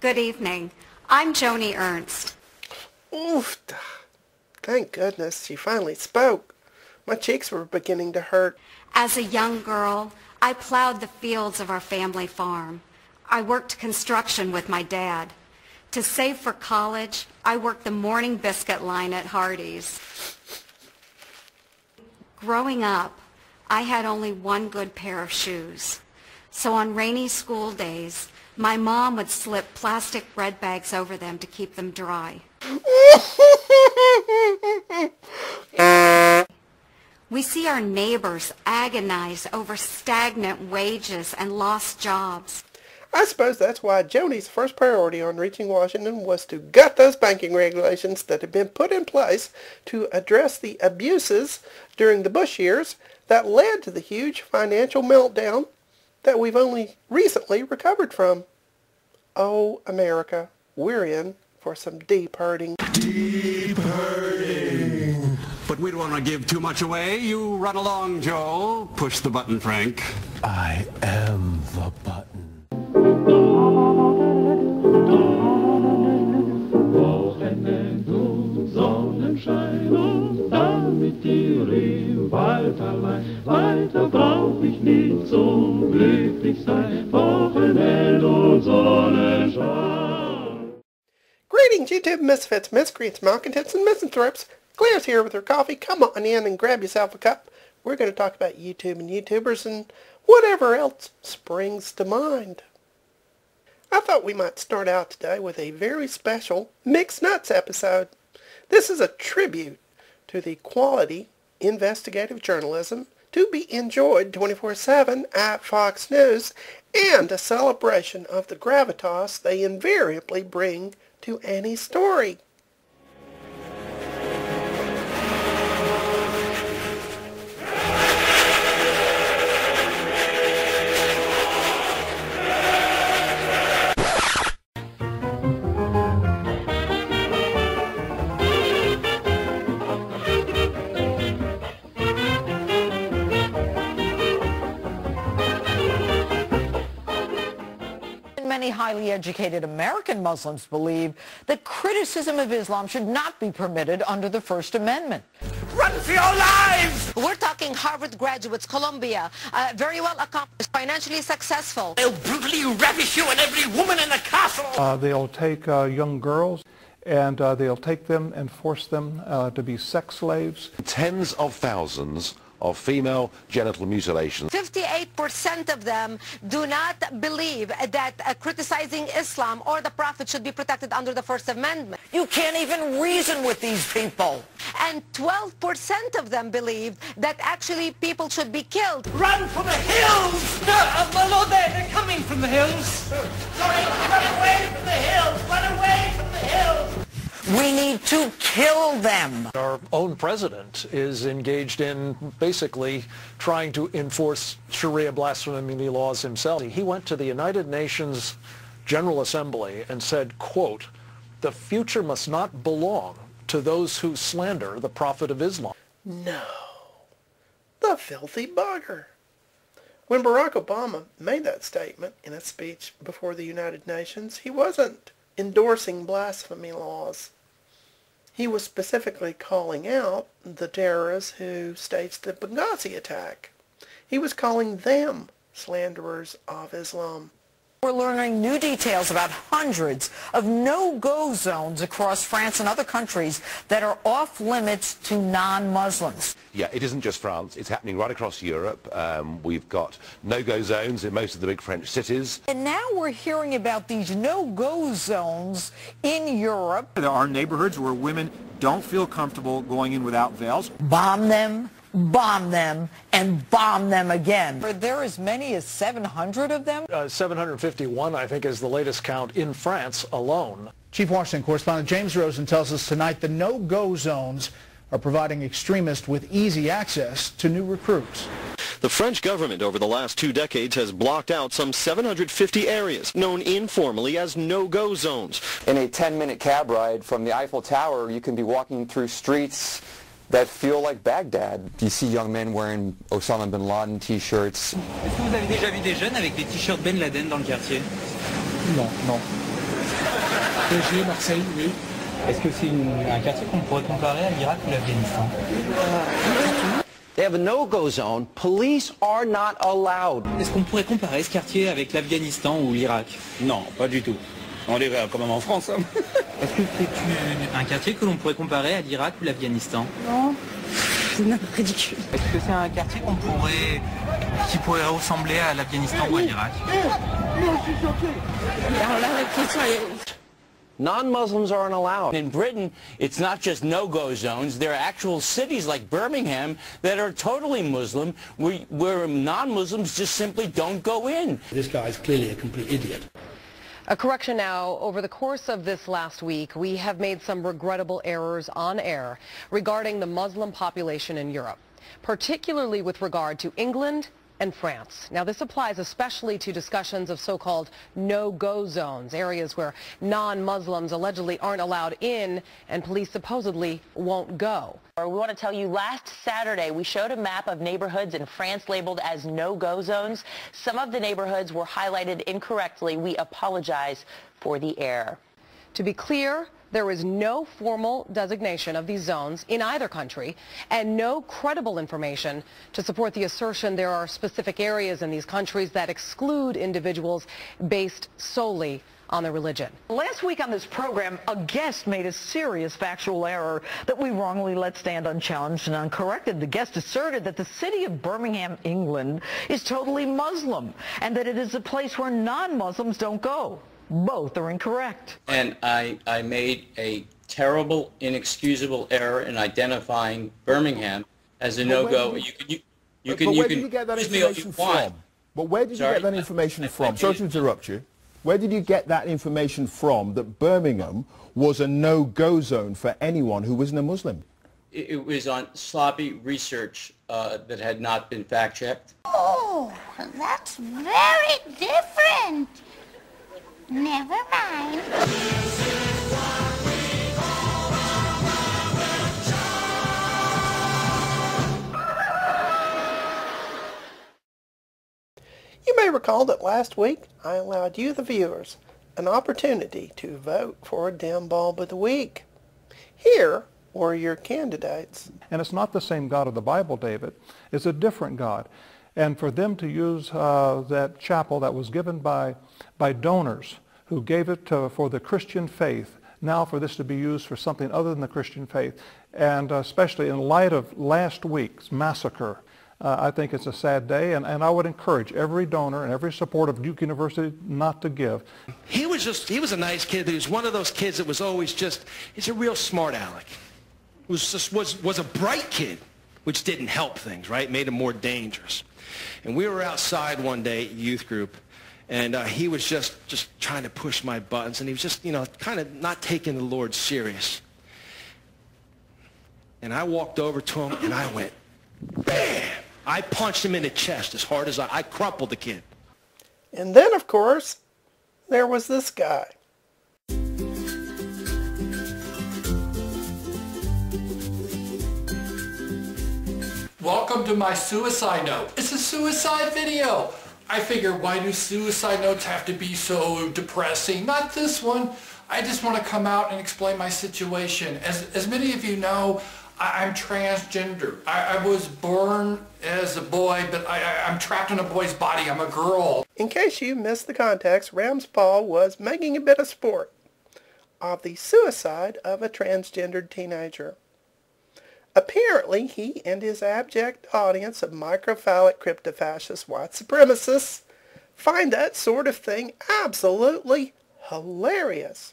Good evening. I'm Joni Ernst. Oof! Thank goodness she finally spoke. My cheeks were beginning to hurt. As a young girl, I plowed the fields of our family farm. I worked construction with my dad. To save for college, I worked the morning biscuit line at Hardee's. Growing up, I had only one good pair of shoes. So on rainy school days, my mom would slip plastic bread bags over them to keep them dry. We see our neighbors agonize over stagnant wages and lost jobs. I suppose that's why Joni's first priority on reaching Washington was to gut those banking regulations that had been put in place to address the abuses during the Bush years that led to the huge financial meltdown that we've only recently recovered from. Oh, America, we're in for some deep hurting. Deep hurting. But we don't want to give too much away. You run along, Joel. Push the button, Frank. I am the button. Weiter brauch ich nicht so glücklich sein. Wochenende und Sonnenschein. Greetings, YouTube misfits, miscreants, malcontents, and misanthropes. Claire's here with her coffee. Come on in and grab yourself a cup. We're going to talk about YouTube and YouTubers and whatever else springs to mind. I thought we might start out today with a very special Mixed Nuts episode. This is a tribute to the quality investigative journalism to be enjoyed 24/7 at Fox News, and a celebration of the gravitas they invariably bring to any story. Highly educated American Muslims believe that criticism of Islam should not be permitted under the First Amendment. Run for your lives! We're talking Harvard graduates, Columbia, very well accomplished, financially successful. They'll brutally ravish you and every woman in the castle! They'll take young girls and they'll take them and force them to be sex slaves. Tens of thousands of female genital mutilation. 58% of them do not believe that criticizing Islam or the Prophet should be protected under the First Amendment. You can't even reason with these people. And 12% of them believe that actually people should be killed. Run for the hills! No, my lord, they're coming from the hills. Sorry, run away from the hills! Run away from the hills! We need to kill them. Our own president is engaged in basically trying to enforce Sharia blasphemy laws himself. He went to the United Nations General Assembly and said, quote, "The future must not belong to those who slander the Prophet of Islam." No. The filthy bugger. When Barack Obama made that statement in a speech before the United Nations, he wasn't endorsing blasphemy laws. He was specifically calling out the terrorists who staged the Benghazi attack. He was calling them slanderers of Islam. We're learning new details about hundreds of no-go zones across France and other countries that are off-limits to non-Muslims. Yeah, it isn't just France. It's happening right across Europe. We've got no-go zones in most of the big French cities. And now we're hearing about these no-go zones in Europe. There are neighborhoods where women don't feel comfortable going in without veils. Bomb them, and bomb them again. Are there as many as 700 of them? 751, I think, is the latest count in France alone. Chief Washington correspondent James Rosen tells us tonight the no-go zones are providing extremists with easy access to new recruits. The French government over the last 2 decades has blocked out some 750 areas known informally as no-go zones. In a 10-minute cab ride from the Eiffel Tower, you can be walking through streets that feel like Baghdad. You see young men wearing Osama Bin Laden t-shirts. Est-ce que vous avez déjà vu des jeunes avec des t-shirts Bin Laden dans le quartier? Non, non. PSG, Marseille, oui. Est-ce que c'est un quartier qu'on pourrait comparer à l'Irak ou l'Afghanistan? They have a no-go zone. Police are not allowed. Est-ce qu'on pourrait comparer ce quartier avec l'Afghanistan ou l'Irak? Non, pas du tout. On est quand même en France. Hein. Est-ce que c'est un quartier que l'on pourrait comparer à l'Irak ou l'Afghanistan? Non, c'est ridicule. Est-ce que c'est un quartier qu'on pourrait, qui pourrait ressembler à l'Afghanistan ou à l'Irak? Non, je suis choqué. Alors là, la question est... Non-Muslims aren't allowed. In Britain, it's not just no-go zones. There are actual cities like Birmingham that are totally Muslim, where non-Muslims just simply don't go in. This guy is clearly a complete idiot. A correction now. Over the course of this last week, we have made some regrettable errors on air regarding the Muslim population in Europe, particularly with regard to England and France. Now, this applies especially to discussions of so-called no-go zones, areas where non-Muslims allegedly aren't allowed in and police supposedly won't go. We want to tell you last Saturday we showed a map of neighborhoods in France labeled as no-go zones. Some of the neighborhoods were highlighted incorrectly. We apologize for the error. To be clear, there is no formal designation of these zones in either country and no credible information to support the assertion there are specific areas in these countries that exclude individuals based solely on their religion. Last week on this program, a guest made a serious factual error that we wrongly let stand unchallenged and uncorrected. The guest asserted that the city of Birmingham, England, is totally Muslim and that it is a place where non-Muslims don't go. Both are incorrect. And I made a terrible, inexcusable error in identifying Birmingham as a no-go. You can get that information from? But where did you get that information from? Sorry to interrupt you. Where did you get that information from that Birmingham was a no-go zone for anyone who wasn't a Muslim? It was on sloppy research that had not been fact-checked. Oh, that's very different. Never mind. You may recall that last week I allowed you, the viewers, an opportunity to vote for a dim bulb of the week. Here were your candidates. And it's not the same God of the Bible, David. It's a different God. And for them to use that chapel that was given by donors who gave it for the Christian faith, now for this to be used for something other than the Christian faith, and especially in light of last week's massacre, I think it's a sad day, and I would encourage every donor and every supporter of Duke University not to give. He was a nice kid. He was one of those kids that was always just, he's a real smart aleck. Was a bright kid, which didn't help things, right? Made him more dangerous. And we were outside one day, youth group, and he was just trying to push my buttons, and he was just, you know, kind of not taking the Lord serious. And I walked over to him, and I went, bam! I punched him in the chest as hard as I crumpled the kid. And then, of course, there was this guy. Welcome to my suicide note. It's a suicide video. I figure, why do suicide notes have to be so depressing? Not this one. I just want to come out and explain my situation. As many of you know, I'm transgender. I was born as a boy, but I'm trapped in a boy's body. I'm a girl. In case you missed the context, Ramzpaul was making a bit of sport of the suicide of a transgendered teenager. Apparently, he and his abject audience of microphallic crypto-fascist white supremacists find that sort of thing absolutely hilarious.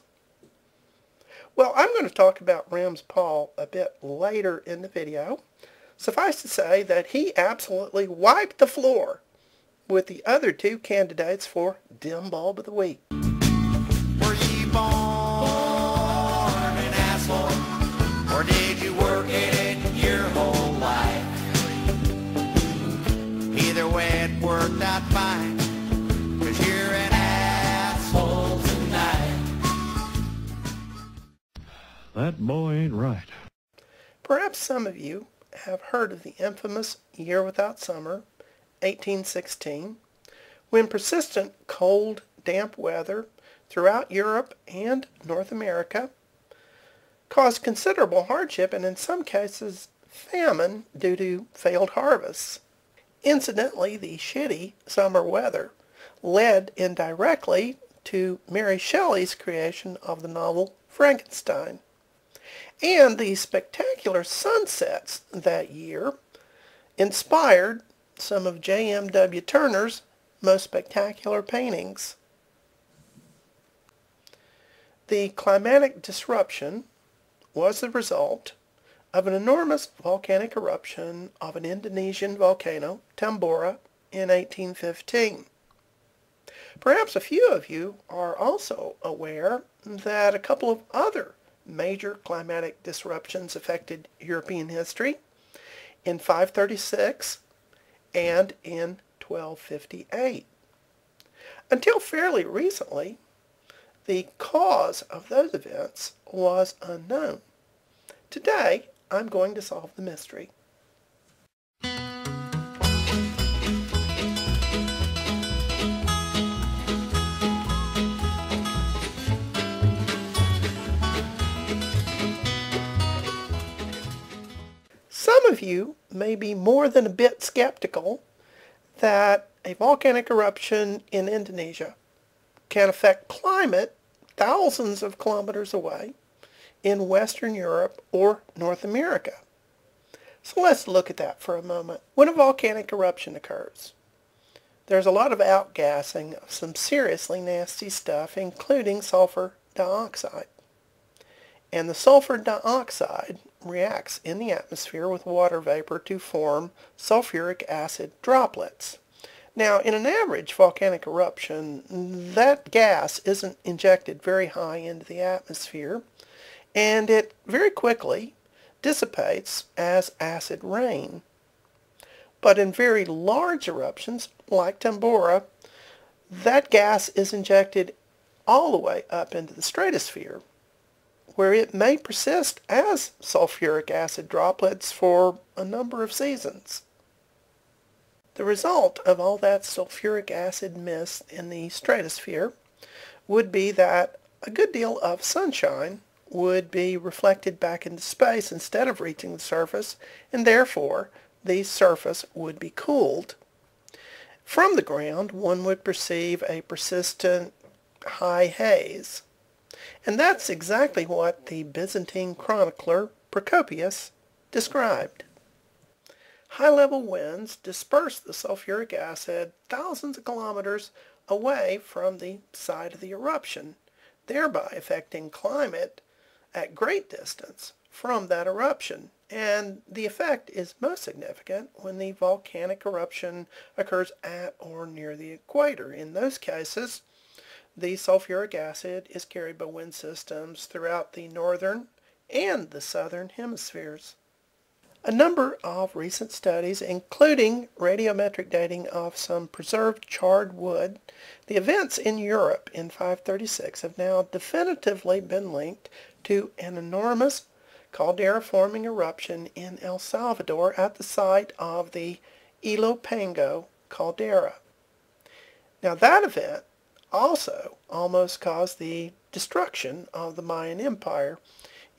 Well, I'm going to talk about Ramzpaul a bit later in the video. Suffice to say that he absolutely wiped the floor with the other two candidates for Dim Bulb of the Week. Were you born an asshole, or did you work it? Worked out fine, 'cause you're an asshole tonight. That boy ain't right. Perhaps some of you have heard of the infamous Year Without Summer, 1816, when persistent cold, damp weather throughout Europe and North America, caused considerable hardship and in some cases famine due to failed harvests. Incidentally, the shitty summer weather led indirectly to Mary Shelley's creation of the novel Frankenstein. And the spectacular sunsets that year inspired some of J.M.W. Turner's most spectacular paintings. The climatic disruption was the result of an enormous volcanic eruption of an Indonesian volcano, Tambora, in 1815. Perhaps a few of you are also aware that a couple of other major climatic disruptions affected European history in 536 and in 1258. Until fairly recently, the cause of those events was unknown. Today, I'm going to solve the mystery. Some of you may be more than a bit skeptical that a volcanic eruption in Indonesia can affect climate thousands of kilometers away in Western Europe or North America. So let's look at that for a moment. When a volcanic eruption occurs, there's a lot of outgassing of some seriously nasty stuff, including sulfur dioxide. And the sulfur dioxide reacts in the atmosphere with water vapor to form sulfuric acid droplets. Now, in an average volcanic eruption, that gas isn't injected very high into the atmosphere, and it very quickly dissipates as acid rain. But in very large eruptions, like Tambora, that gas is injected all the way up into the stratosphere, where it may persist as sulfuric acid droplets for a number of seasons. The result of all that sulfuric acid mist in the stratosphere would be that a good deal of sunshine would be reflected back into space instead of reaching the surface, and therefore the surface would be cooled. From the ground, one would perceive a persistent high haze. And that's exactly what the Byzantine chronicler Procopius described. High-level winds disperse the sulfuric acid thousands of kilometers away from the site of the eruption, thereby affecting climate at great distance from that eruption. And the effect is most significant when the volcanic eruption occurs at or near the equator. In those cases, the sulfuric acid is carried by wind systems throughout the northern and the southern hemispheres. A number of recent studies, including radiometric dating of some preserved charred wood, the events in Europe in 536 have now definitively been linked to an enormous caldera-forming eruption in El Salvador at the site of the Ilopango caldera. Now that event also almost caused the destruction of the Mayan Empire.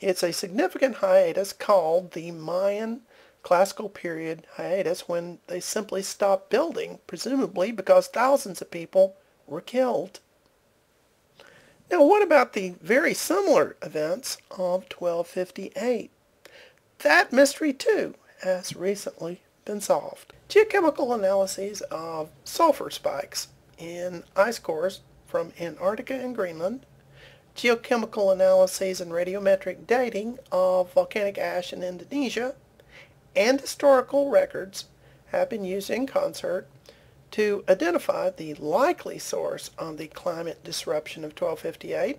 It's a significant hiatus called the Mayan Classical Period hiatus, when they simply stopped building, presumably because thousands of people were killed. Now, what about the very similar events of 1258? That mystery, too, has recently been solved. Geochemical analyses of sulfur spikes in ice cores from Antarctica and Greenland, geochemical analyses and radiometric dating of volcanic ash in Indonesia, and historical records have been used in concert to identify the likely source of the climate disruption of 1258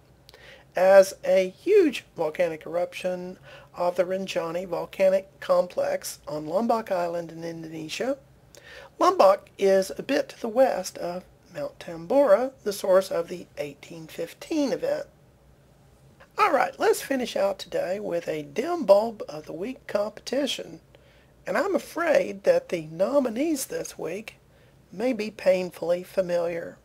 as a huge volcanic eruption of the Rinjani volcanic complex on Lombok Island in Indonesia. Lombok is a bit to the west of Mount Tambora, the source of the 1815 event. Alright, let's finish out today with a dim bulb of the week competition. And I'm afraid that the nominees this week may be painfully familiar.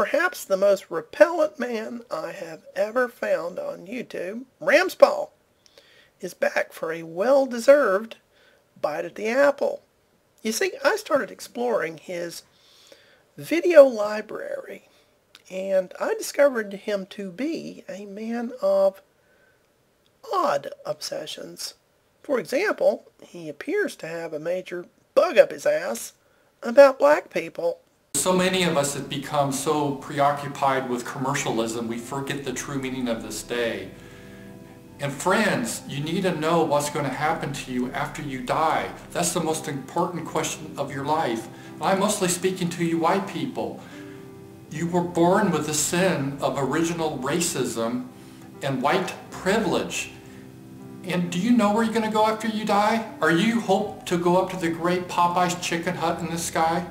perhaps the most repellent man I have ever found on YouTube, ramzpaul, is back for a well-deserved bite at the apple. You see, I started exploring his video library, and I discovered him to be a man of odd obsessions. For example, he appears to have a major bug up his ass about black people. So many of us have become so preoccupied with commercialism, we forget the true meaning of this day. And friends, you need to know what's going to happen to you after you die. That's the most important question of your life. And I'm mostly speaking to you white people. You were born with the sin of original racism and white privilege. And do you know where you're going to go after you die? Are you hope to go up to the great Popeye's chicken hut in the sky?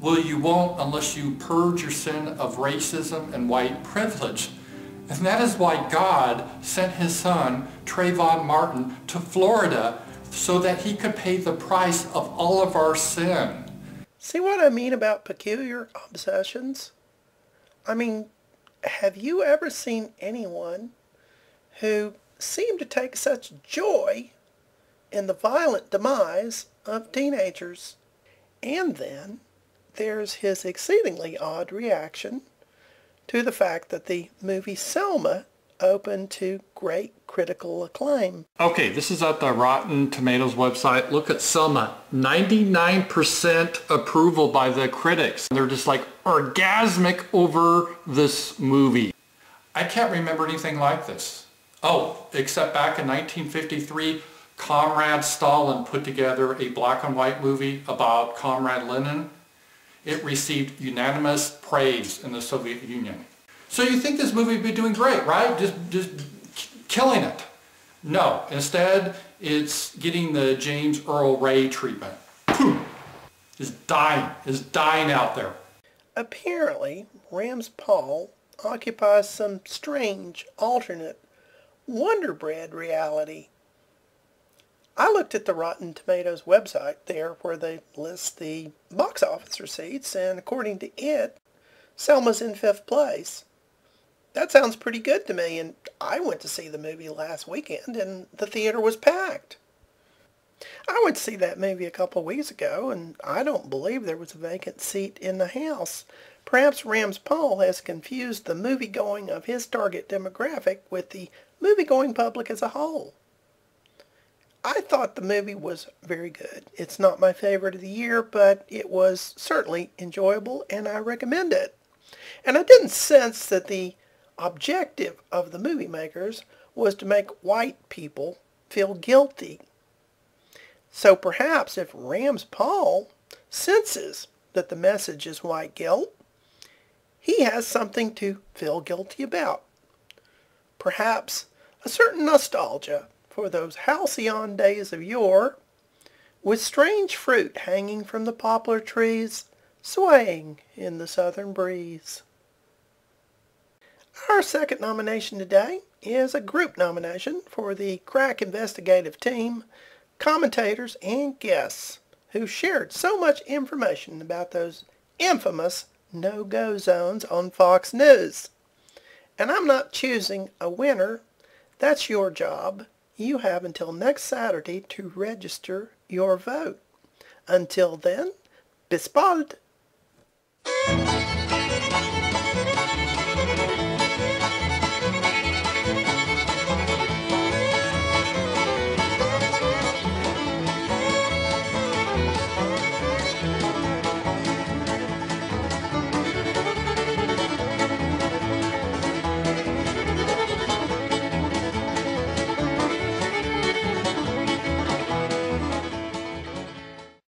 Well, you won't unless you purge your sin of racism and white privilege. And that is why God sent his son, Trayvon Martin, to Florida so that he could pay the price of all of our sin. See what I mean about peculiar obsessions? I mean, have you ever seen anyone who seemed to take such joy in the violent demise of teenagers? And then there's his exceedingly odd reaction to the fact that the movie Selma opened to great critical acclaim. Okay, this is at the Rotten Tomatoes website. Look at Selma. 99% approval by the critics. They're just like orgasmic over this movie. I can't remember anything like this. Oh, except back in 1953, Comrade Stalin put together a black and white movie about Comrade Lenin. It received unanimous praise in the Soviet Union. So you think this movie would be doing great, right? Just killing it. No, instead it's getting the James Earl Ray treatment. Boom! It's dying out there. Apparently, ramzpaul occupies some strange, alternate, Wonder Bread reality. I looked at the Rotten Tomatoes website there where they list the box office receipts, and according to it, Selma's in 5th place. That sounds pretty good to me, and I went to see the movie last weekend and the theater was packed. I went to see that movie a couple of weeks ago, and I don't believe there was a vacant seat in the house. Perhaps ramzpaul has confused the movie-going of his target demographic with the movie-going public as a whole. I thought the movie was very good. It's not my favorite of the year, but it was certainly enjoyable, and I recommend it. And I didn't sense that the objective of the movie makers was to make white people feel guilty. So perhaps if ramzpaul senses that the message is white guilt, he has something to feel guilty about. Perhaps a certain nostalgia for those halcyon days of yore, with strange fruit hanging from the poplar trees, swaying in the southern breeze. Our second nomination today is a group nomination for the crack investigative team, commentators, and guests who shared so much information about those infamous no-go zones on Fox News. And I'm not choosing a winner. That's your job. You have until next Saturday to register your vote. Until then, bis bald!